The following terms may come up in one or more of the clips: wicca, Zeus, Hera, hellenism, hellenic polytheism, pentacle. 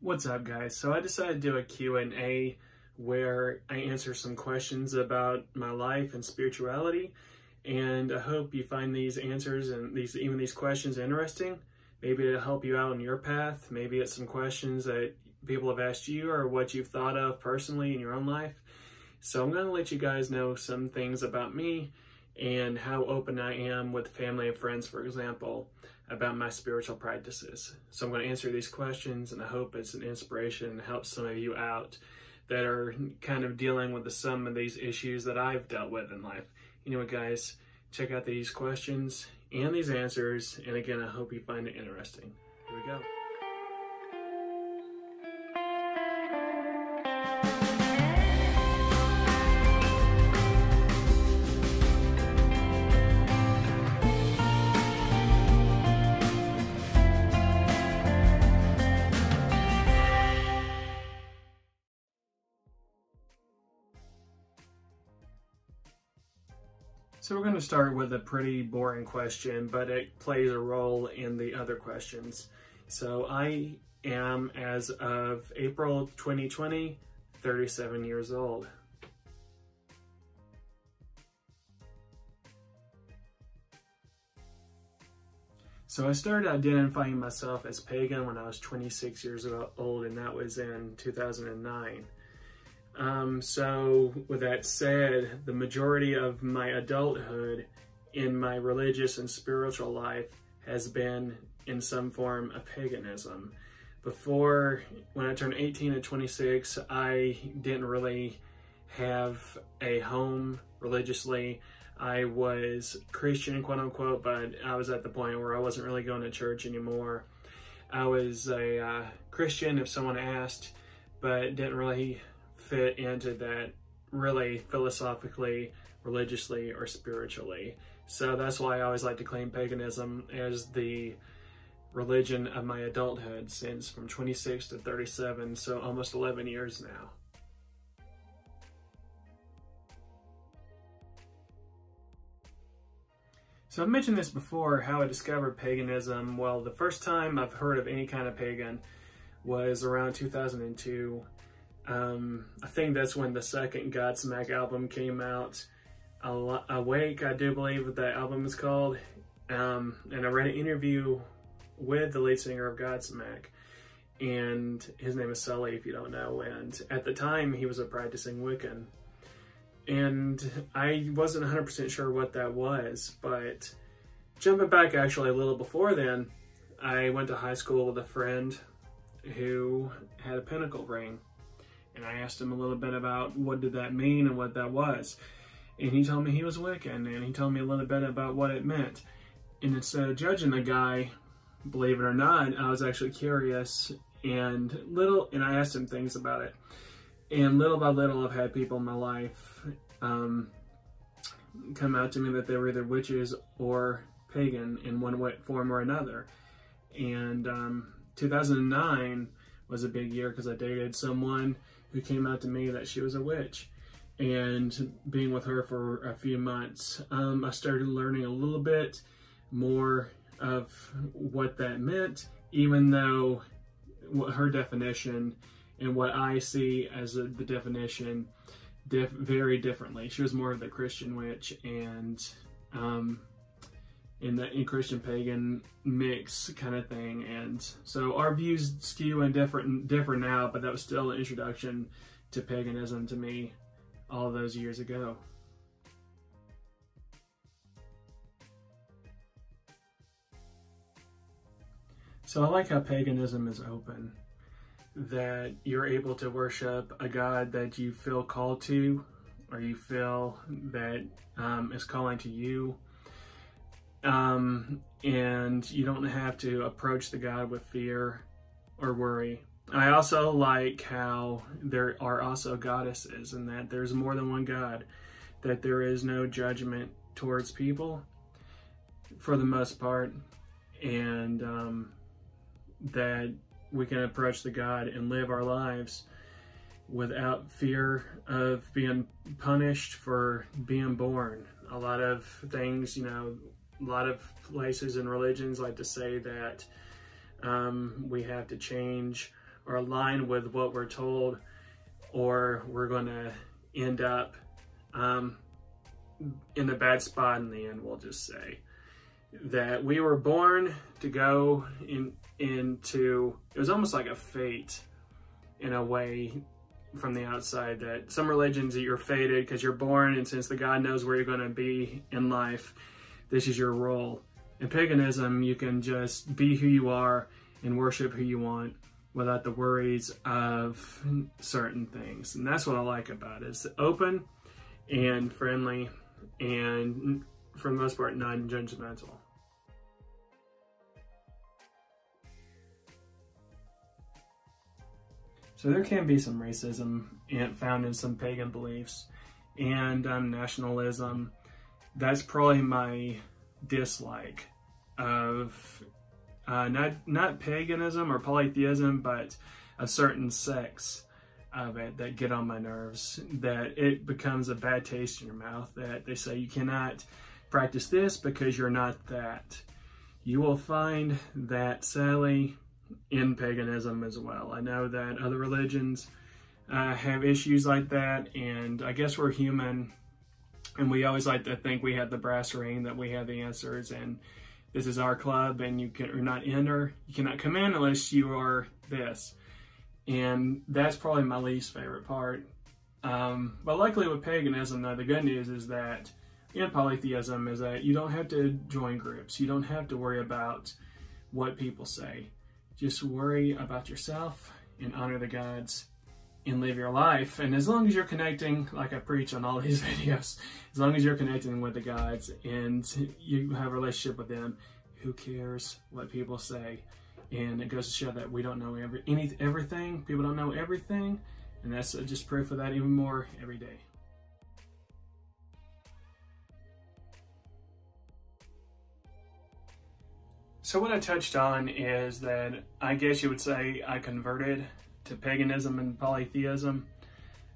What's up, guys? So I decided to do a Q&A where I answer some questions about my life and spirituality, and I hope you find these answers and even these questions interesting. Maybe it'll help you out on your path. Maybe it's some questions that people have asked you or what you've thought of personally in your own life. So I'm going to let you guys know some things about me and how open I am with family and friends, for example, about my spiritual practices. So I'm going to answer these questions, and I hope it's an inspiration and helps some of you out that are kind of dealing with some of these issues that I've dealt with in life. Anyway, guys, check out these questions and these answers, and again, I hope you find it interesting. Here we go. So we're going to start with a pretty boring question, but it plays a role in the other questions. So I am, as of April 2020, 37 years old. So I started identifying myself as pagan when I was 26 years old, and that was in 2009. So with that said, the majority of my adulthood in my religious and spiritual life has been in some form of paganism. Before, when I turned 18 and 26, I didn't really have a home religiously. I was Christian, quote unquote, but I was at the point where I wasn't really going to church anymore. I was a Christian if someone asked, but didn't really fit into that really philosophically, religiously, or spiritually. So that's why I always like to claim paganism as the religion of my adulthood, since from 26 to 37, so almost 11 years now. So I've mentioned this before, how I discovered paganism. Well, the first time I've heard of any kind of pagan was around 2002. I think that's when the second Godsmack album came out, Awake, I do believe what that album is called, and I read an interview with the lead singer of Godsmack, and his name is Sully, if you don't know, and at the time he was a practicing Wiccan, and I wasn't 100% sure what that was. But jumping back actually a little before then, I went to high school with a friend who had a pentacle ring. And I asked him a little bit about what did that mean and what that was. And he told me he was Wiccan, and he told me a little bit about what it meant. And instead of judging the guy, believe it or not, I was actually curious, and I asked him things about it. And little by little, I've had people in my life come out to me that they were either witches or pagan in one form or another. And 2009 was a big year because I dated someone who came out to me that she was a witch, and being with her for a few months, I started learning a little bit more of what that meant, even though her definition and what I see as the definition very differently. She was more of the Christian witch, and in the Christian pagan mix kind of thing. And so our views skew and different now, but that was still an introduction to paganism to me all those years ago. So I like how paganism is open, that you're able to worship a god that you feel called to, or you feel that is calling to you. And you don't have to approach the god with fear or worry. I also like how there are also goddesses, and that there's more than one god, that there is no judgment towards people for the most part, and that we can approach the god and live our lives without fear of being punished for being born. A lot of things, you know, a lot of places and religions like to say that we have to change or align with what we're told, or we're going to end up in a bad spot in the end. We'll just say that we were born to go into, it was almost like a fate in a way from the outside, that some religions that you're fated because you're born, and since the God knows where you're going to be in life, this is your role. In paganism, you can just be who you are and worship who you want without the worries of certain things. And that's what I like about it. It's open and friendly and, for the most part, non-judgmental. So there can be some racism found in some pagan beliefs and nationalism. That's probably my dislike of not paganism or polytheism, but of certain sects of it that get on my nerves, that it becomes a bad taste in your mouth, that they say you cannot practice this because you're not that. You will find that, sadly, in paganism as well. I know that other religions have issues like that, and I guess we're human, and we always like to think we have the brass ring, that we have the answers, and this is our club, and you can, or not enter, you cannot come in unless you are this. And that's probably my least favorite part. But luckily with paganism, though, the good news is that, and polytheism, is that you don't have to join groups. You don't have to worry about what people say. Just worry about yourself and honor the gods and live your life. And as long as you're connecting, like I preach on all these videos, as long as you're connecting with the gods and you have a relationship with them, who cares what people say? And it goes to show that we don't know everything. People don't know everything. And that's just proof of that even more every day. So what I touched on is that I guess you would say I converted to paganism and polytheism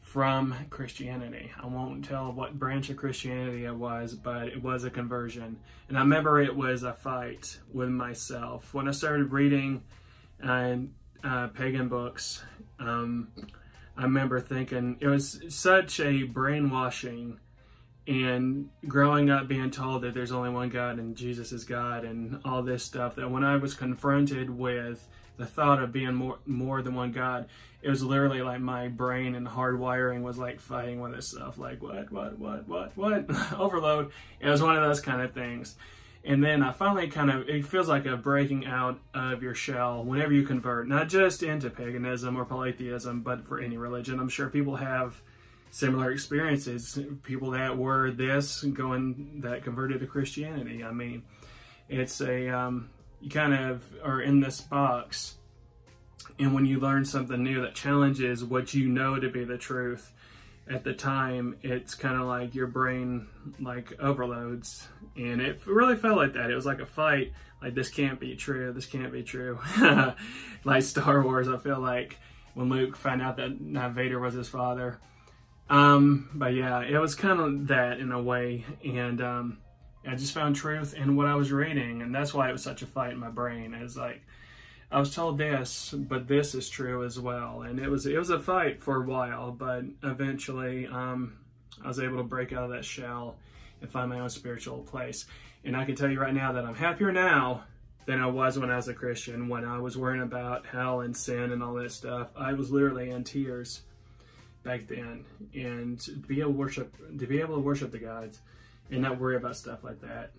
from Christianity. I won't tell what branch of Christianity it was, but it was a conversion. And I remember it was a fight with myself. When I started reading pagan books, I remember thinking it was such a brainwashing, and growing up being told that there's only one God and Jesus is God and all this stuff, that when I was confronted with the thought of being more than one God, it was literally like my brain and hard wiring was like fighting with itself, like what? Overload. It was one of those kind of things. And then I finally kind of, it feels like a breaking out of your shell whenever you convert, not just into paganism or polytheism, but for any religion. I'm sure people have similar experiences, people that were this going, that converted to Christianity. I mean, it's a, you kind of are in this box, and when you learn something new that challenges what you know to be the truth at the time, it's kind of like your brain like overloads, and it really felt like that. It was like a fight, like this can't be true, this can't be true. Like Star Wars, I feel like when Luke found out that Vader was his father. But yeah, it was kind of that in a way, and I just found truth in what I was reading, and that's why it was such a fight in my brain. It was like, I was told this, but this is true as well, and it was a fight for a while, but eventually I was able to break out of that shell and find my own spiritual place. And I can tell you right now that I'm happier now than I was when I was a Christian, when I was worrying about hell and sin and all that stuff. I was literally in tears back then, and to be able to worship the gods and not worry about stuff like that.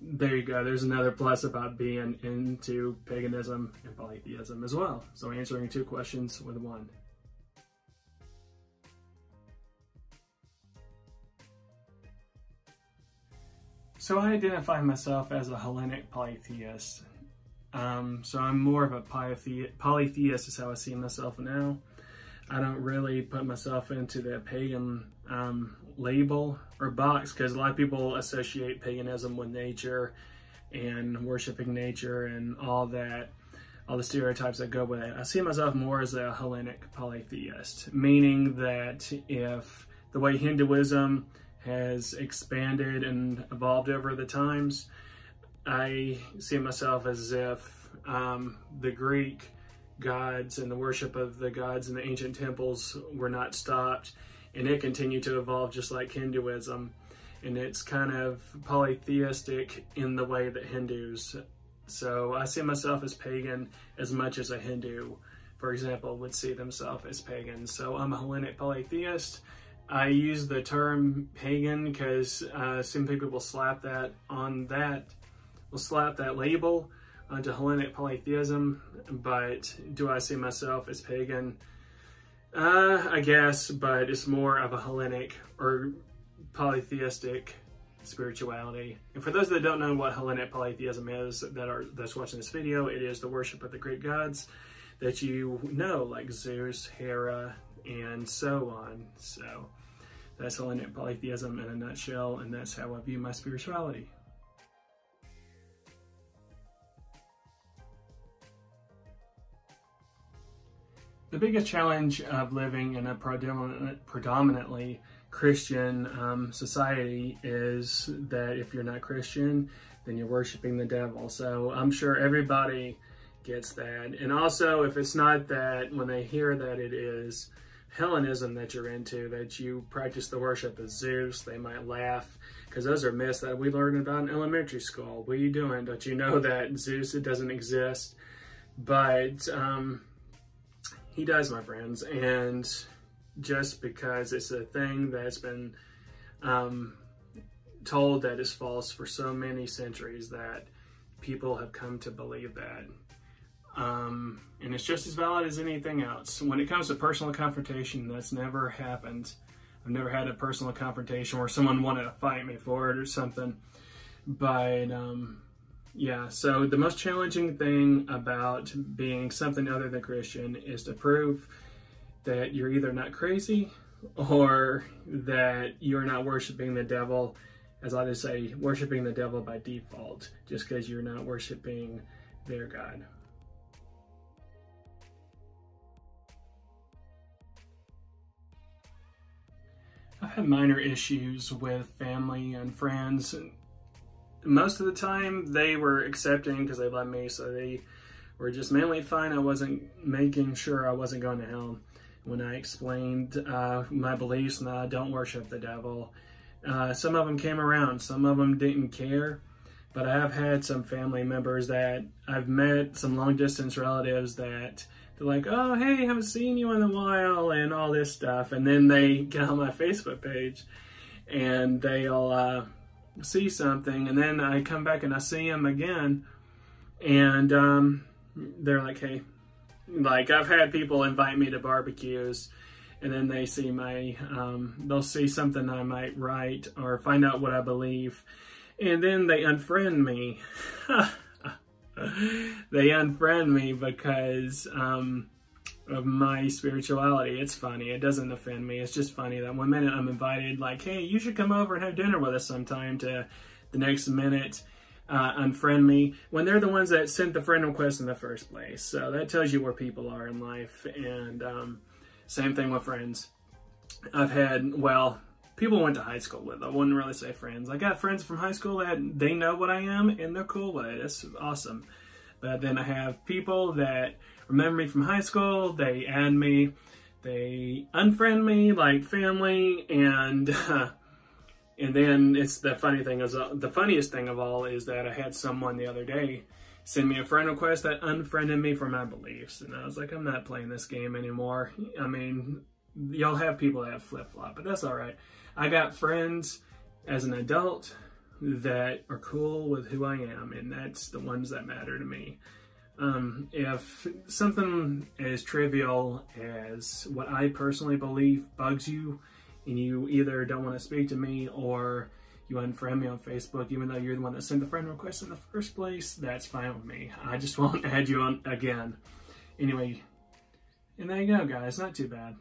There you go. There's another plus about being into paganism and polytheism as well. So answering two questions with one. So I identify myself as a Hellenic polytheist. So I'm more of a polytheist is how I see myself now. I don't really put myself into the pagan label or box, because a lot of people associate paganism with nature and worshiping nature and all that, all the stereotypes that go with it. I see myself more as a Hellenic polytheist, meaning that if the way Hinduism has expanded and evolved over the times, I see myself as if the Greek gods and the worship of the gods in the ancient temples were not stopped, and it continued to evolve just like Hinduism. And it's kind of polytheistic in the way that Hindus. So I see myself as pagan as much as a Hindu, for example, would see themselves as pagan. So I'm a Hellenic polytheist. I use the term pagan because some people will slap that on that, will slap that label onto Hellenic polytheism. But do I see myself as pagan? I guess, but it's more of a Hellenic or polytheistic spirituality. And for those that don't know what Hellenic polytheism is, that's watching this video, it is the worship of the Greek gods that you know, like Zeus, Hera, and so on. So that's Hellenic polytheism in a nutshell, and that's how I view my spirituality. The biggest challenge of living in a predominantly Christian society is that if you're not Christian, then you're worshiping the devil. So I'm sure everybody gets that. And also, if it's not that, when they hear that it is Hellenism that you're into, that you practice the worship of Zeus, they might laugh, because those are myths that we learned about in elementary school. What are you doing? Don't you know that Zeus, it doesn't exist? But he does, my friends. And just because it's a thing that's been told that is false for so many centuries, that people have come to believe that. And it's just as valid as anything else. When it comes to personal confrontation, that's never happened. I've never had a personal confrontation where someone wanted to fight me for it or something. But yeah, so the most challenging thing about being something other than Christian is to prove that you're either not crazy or that you're not worshiping the devil. As I just say, worshiping the devil by default, just because you're not worshiping their God. I've had minor issues with family and friends. Most of the time they were accepting because they loved me, so they were just mainly fine. I wasn't making sure I wasn't going to hell when I explained my beliefs and I don't worship the devil. Some of them came around, some of them didn't care, but I have had some family members that I've met, some long distance relatives, that they're like, oh, hey, haven't seen you in a while and all this stuff. And then they get on my Facebook page and they'll see something. And then I come back and I see them again. And they're like, hey, like I've had people invite me to barbecues. And then they see my, they'll see something I might write or find out what I believe. And then they unfriend me. They unfriend me because of my spirituality. It's funny. It doesn't offend me. It's just funny that one minute I'm invited, like, hey, you should come over and have dinner with us sometime, to the next minute unfriend me, when they're the ones that sent the friend request in the first place. So that tells you where people are in life. And, same thing with friends. I've had, well, people went to high school with, I wouldn't really say friends. I got friends from high school that they know what I am and they're cool with it. It's awesome. But then I have people that remember me from high school, they add me, they unfriend me like family, and then it's the funny thing is, the funniest thing of all is that I had someone the other day send me a friend request that unfriended me for my beliefs. And I was like, I'm not playing this game anymore. I mean, y'all have people that have flip-flop, but that's all right. I got friends as an adult that are cool with who I am, and that's the ones that matter to me. If something as trivial as what I personally believe bugs you, and you either don't want to speak to me or you unfriend me on Facebook, even though you're the one that sent the friend request in the first place, that's fine with me. I just won't add you on again. Anyway, and there you go, guys. Not too bad.